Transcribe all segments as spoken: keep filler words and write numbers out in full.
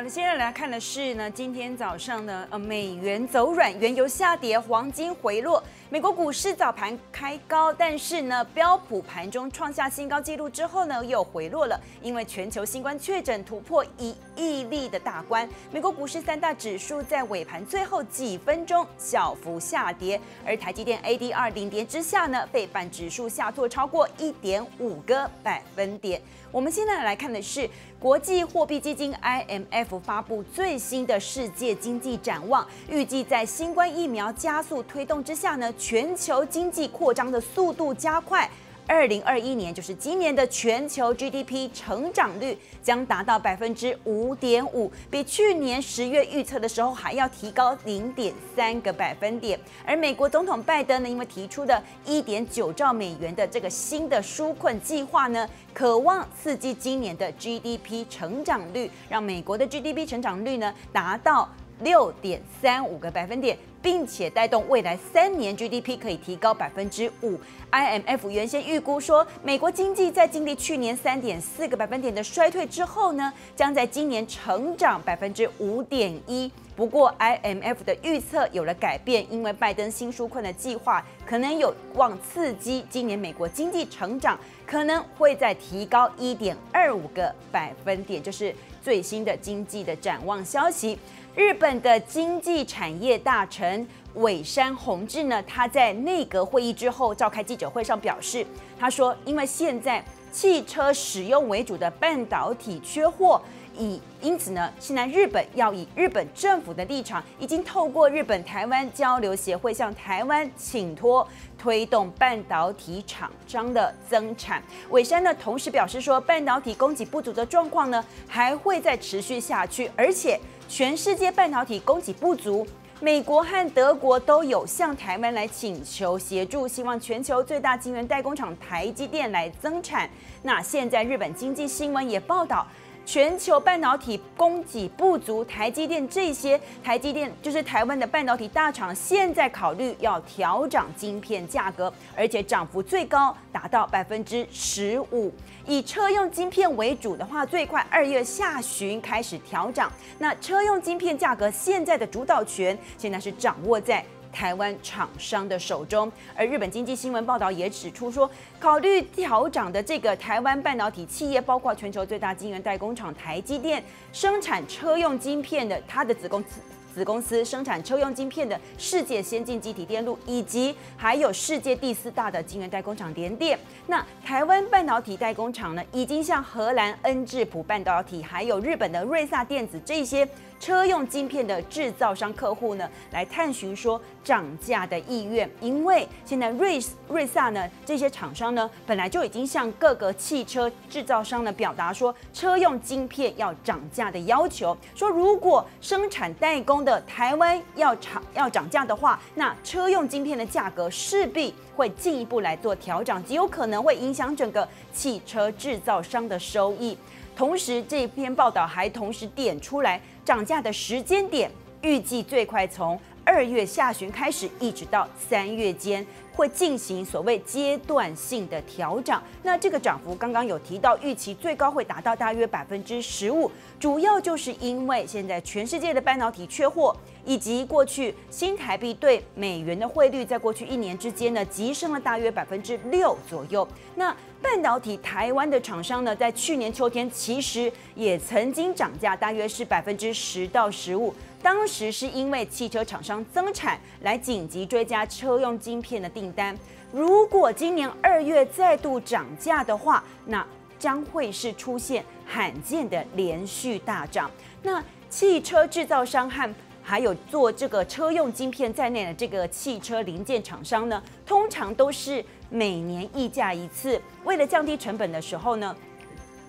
好的，接下来看的是呢，今天早上呢，呃，美元走软，原油下跌，黄金回落。美国股市早盘开高，但是呢，标普盘中创下新高纪录之后呢，又回落了，因为全球新冠确诊突破一亿例的大关。美国股市三大指数在尾盘最后几分钟小幅下跌，而台积电 A D R 领跌之下呢，费半指数下挫超过一点五个百分点。我们现在来看的是国际货币基金 I M F。 发布最新的世界经济展望，预计在新冠疫苗加速推动之下呢，全球经济扩张的速度加快。二零二一年就是今年的全球 G D P 成长率将达到百分之五点五，比去年十月预测的时候还要提高零点三个百分点。而美国总统拜登呢，因为提出的一点九兆美元的这个新的纾困计划呢，渴望刺激今年的 G D P 成长率，让美国的 G D P 成长率呢达到六点三五个百分点。 并且带动未来三年 G D P 可以提高百分之五。I M F 原先预估说，美国经济在经历去年三点四个百分点的衰退之后呢，将在今年成长百分之五点一。不过 I M F 的预测有了改变，因为拜登新纾困的计划可能有望刺激今年美国经济成长，可能会再提高一点二五个百分点，就是最新的经济的展望消息。日本的经济产业大臣 尾山弘志呢，他在内阁会议之后召开记者会上表示，他说，因为现在汽车使用为主的半导体缺货，以因此呢，现在日本要以日本政府的立场，已经透过日本台湾交流协会向台湾请托，推动半导体厂商的增产。尾山呢，同时表示说，半导体供给不足的状况呢，还会再持续下去，而且全世界半导体供给不足。 美国和德国都有向台湾来请求协助，希望全球最大晶圆代工厂台积电来增产。那现在日本经济新闻也报道，全球半导体供给不足，台积电这些台积电就是台湾的半导体大厂，现在考虑要调涨晶片价格，而且涨幅最高达到百分之十五。以车用晶片为主的话，最快二月下旬开始调涨。那车用晶片价格现在的主导权，现在是掌握在 台湾厂商的手中，而日本经济新闻报道也指出说，考虑调涨的这个台湾半导体企业，包括全球最大晶圆代工厂台积电，生产车用晶片的它的子公司。 子公司生产车用晶片的世界先进集体电路，以及还有世界第四大的晶圆代工厂联电。那台湾半导体代工厂呢，已经向荷兰恩智浦半导体，还有日本的瑞萨电子这些车用晶片的制造商客户呢，来探寻说涨价的意愿。因为现在瑞瑞萨呢这些厂商呢，本来就已经向各个汽车制造商呢表达说车用晶片要涨价的要求，说如果生产代工 的台湾要涨要涨价的话，那车用晶片的价格势必会进一步来做调整，极有可能会影响整个汽车制造商的收益。同时，这篇报道还同时点出来涨价的时间点，预计最快从二月下旬开始，一直到三月间， 会进行所谓阶段性的调涨，那这个涨幅刚刚有提到，预期最高会达到大约百分之十五，主要就是因为现在全世界的半导体缺货，以及过去新台币对美元的汇率，在过去一年之间呢，急升了大约百分之六左右。那半导体台湾的厂商呢，在去年秋天其实也曾经涨价，大约是百分之十到十五，当时是因为汽车厂商增产来紧急追加车用晶片的订单。 单，如果今年二月再度涨价的话，那将会是出现罕见的连续大涨。那汽车制造商和还有做这个车用晶片在内的这个汽车零件厂商呢，通常都是每年议价一次，为了降低成本的时候呢，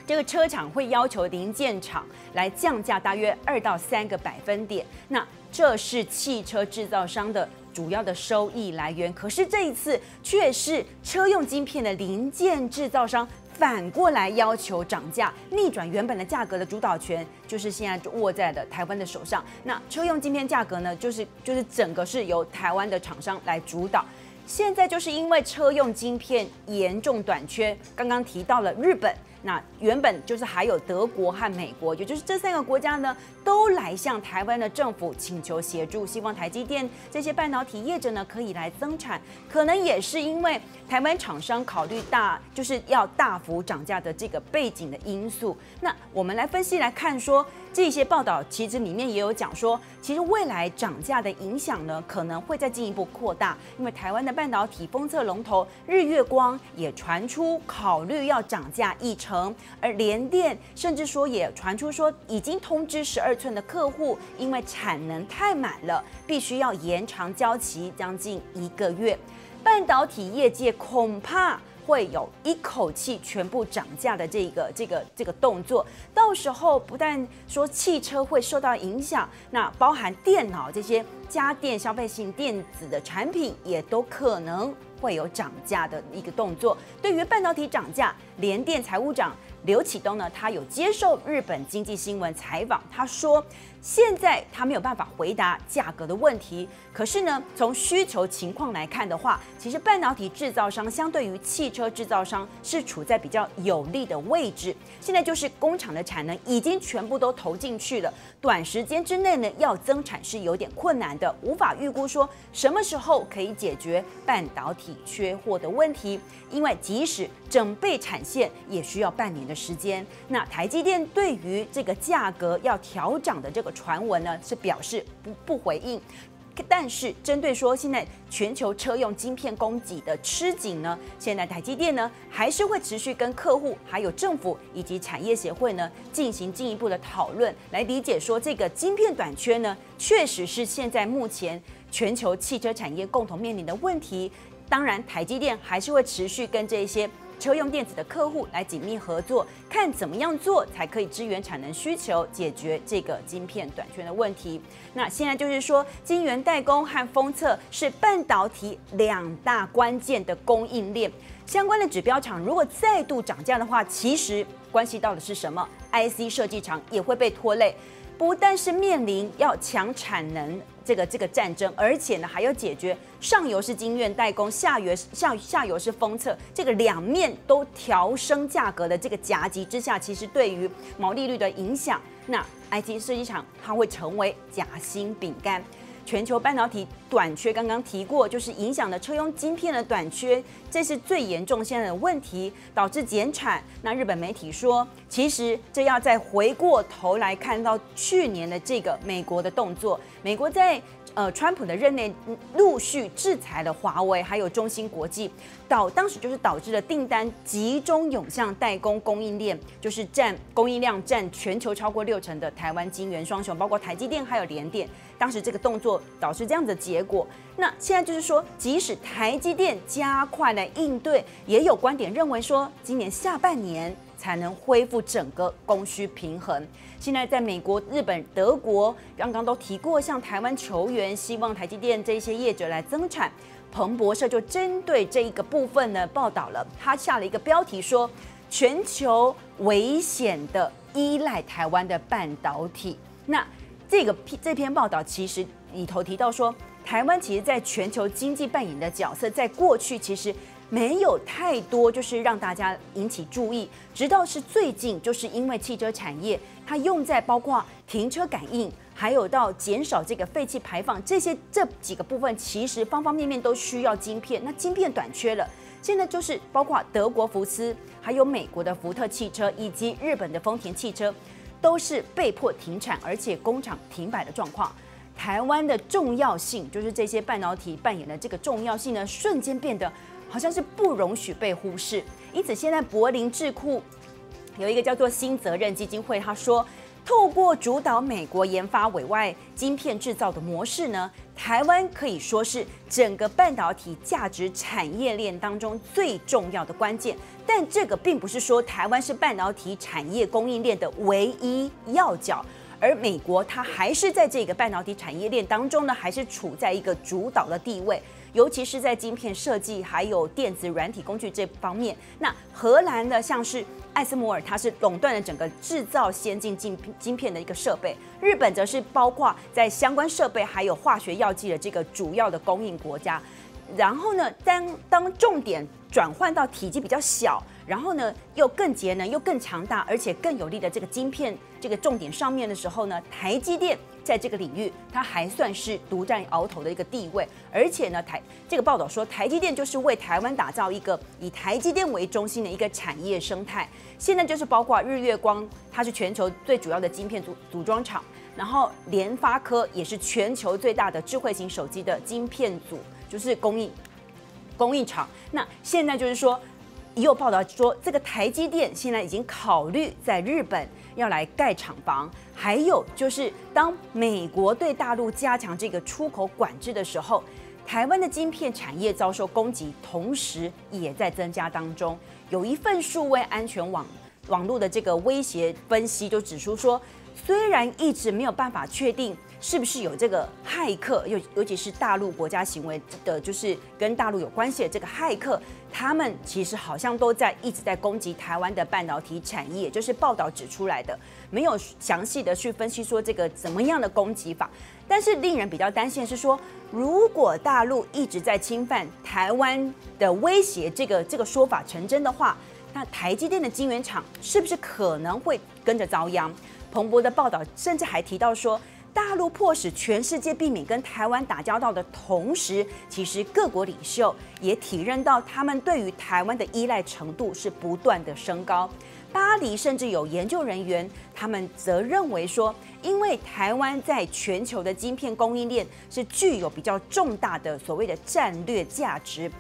这个车厂会要求零件厂来降价大约二到三个百分点，那这是汽车制造商的主要的收益来源。可是这一次却是车用晶片的零件制造商反过来要求涨价，逆转原本的价格的主导权，就是现在握在了台湾的手上。那车用晶片价格呢，就是就是整个是由台湾的厂商来主导。 现在就是因为车用晶片严重短缺，刚刚提到了日本，那原本就是还有德国和美国，也就是这三个国家呢，都来向台湾的政府请求协助，希望台积电这些半导体业者呢可以来增产。可能也是因为台湾厂商考虑大就是要大幅涨价的这个背景的因素。那我们来分析来看说，这些报道其实里面也有讲说，其实未来涨价的影响呢，可能会再进一步扩大，因为台湾的半导体封测龙头日月光也传出考虑要涨价一成，而联电甚至说也传出说已经通知十二寸的客户，因为产能太满了，必须要延长交期将近一个月。半导体业界恐怕会有一口气全部涨价的这个这个这个动作，到时候不但说汽车会受到影响，那包含电脑这些家电消费性电子的产品也都可能会有涨价的一个动作。对于半导体涨价，联电财务长刘启东呢，他有接受日本经济新闻采访，他说现在他没有办法回答价格的问题，可是呢，从需求情况来看的话，其实半导体制造商相对于汽车制造商是处在比较有利的位置。现在就是工厂的产能已经全部都投进去了，短时间之内呢要增产是有点困难的，无法预估说什么时候可以解决半导体缺货的问题，因为即使整备产线也需要半年的时间。那台积电对于这个价格要调涨的这个传闻呢是表示不不回应，但是针对说现在全球车用晶片供给的吃紧呢，现在台积电呢还是会持续跟客户、还有政府以及产业协会呢进行进一步的讨论，来理解说这个晶片短缺呢确实是现在目前全球汽车产业共同面临的问题。当然，台积电还是会持续跟这些车用电子的客户来紧密合作，看怎么样做才可以支援产能需求，解决这个晶片短缺的问题。那现在就是说，晶圆代工和封测是半导体两大关键的供应链，相关的指标厂如果再度涨价的话，其实关系到的是什么 ？I C 设计厂也会被拖累，不但是面临要抢产能这个这个战争，而且呢还要解决上游是晶圆代工，下游下下游是封测，这个两面都调升价格的这个夹击之下，其实对于毛利率的影响，那 I C 设计厂它会成为夹心饼干。全球半导体短缺刚刚提过，就是影响了车用晶片的短缺，这是最严重现在的问题，导致减产。那日本媒体说，其实这要再回过头来看到去年的这个美国的动作，美国在呃川普的任内陆续制裁了华为还有中芯国际，导当时就是导致了订单集中涌向代工供应链，就是占供应量占全球超过六成的台湾晶圆双雄，包括台积电还有联电。当时这个动作导致这样的结果。那现在就是说，即使台积电加快来应对，也有观点认为说，今年下半年才能恢复整个供需平衡。现在在美国、日本、德国刚刚都提过向台湾求援，希望台积电这些业者来增产。彭博社就针对这一个部分呢报道了，他下了一个标题说，全球危险的依赖台湾的半导体。那这个这篇报道其实里头提到说，台湾其实在全球经济扮演的角色，在过去其实没有太多就是让大家引起注意，直到是最近，就是因为汽车产业它用在包括停车感应，还有到减少这个废气排放这些这几个部分，其实方方面面都需要晶片，那晶片短缺了。现在就是包括德国福斯，还有美国的福特汽车以及日本的丰田汽车，都是被迫停产，而且工厂停摆的状况。台湾的重要性，就是这些半导体扮演的这个重要性呢，瞬间变得好像是不容许被忽视。因此，现在柏林智库有一个叫做新责任基金会，他说，透过主导美国研发委外晶片制造的模式呢，台湾可以说是整个半导体价值产业链当中最重要的关键，但这个并不是说台湾是半导体产业供应链的唯一要角，而美国它还是在这个半导体产业链当中呢，还是处在一个主导的地位，尤其是在晶片设计还有电子软体工具这方面。那荷兰的像是艾斯摩尔，它是垄断了整个制造先进晶片的一个设备，日本则是包括在相关设备还有化学药剂的这个主要的供应国家。然后呢，当当重点转换到体积比较小，然后呢又更节能、又更强大，而且更有力的这个晶片这个重点上面的时候呢，台积电在这个领域它还算是独占鳌头的一个地位。而且呢，台这个报道说，台积电就是为台湾打造一个以台积电为中心的一个产业生态。现在就是包括日月光，它是全球最主要的晶片组组装厂。 然后联发科也是全球最大的智慧型手机的晶片组，就是供应供应厂。那现在就是说，也有报道说，这个台积电现在已经考虑在日本要来盖厂房。还有就是，当美国对大陆加强这个出口管制的时候，台湾的晶片产业遭受攻击，同时也在增加当中。有一份数位安全网网络的这个威胁分析就指出说。 虽然一直没有办法确定是不是有这个骇客，尤尤其是大陆国家行为的，就是跟大陆有关系的这个骇客，他们其实好像都在一直在攻击台湾的半导体产业，就是报道指出来的，没有详细的去分析说这个怎么样的攻击法。但是令人比较担心的是说，如果大陆一直在侵犯台湾的威胁，这个这个说法成真的话，那台积电的晶圆厂是不是可能会跟着遭殃？ 彭博的报道甚至还提到说，大陆迫使全世界避免跟台湾打交道的同时，其实各国领袖也体认到他们对于台湾的依赖程度是不断的升高。巴黎甚至有研究人员，他们则认为说，因为台湾在全球的晶片供应链是具有比较重大的所谓的战略价值。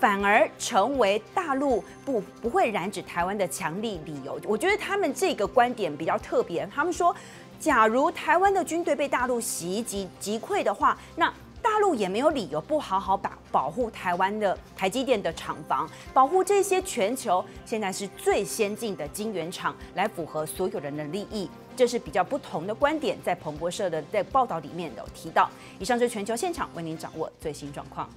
反而成为大陆不不会染指台湾的强力理由。我觉得他们这个观点比较特别。他们说，假如台湾的军队被大陆袭击击溃的话，那大陆也没有理由不好好把保护台湾的台积电的厂房，保护这些全球现在是最先进的晶圆厂，来符合所有人的利益。这是比较不同的观点，在彭博社的在报道里面有提到。以上是全球现场为您掌握最新状况。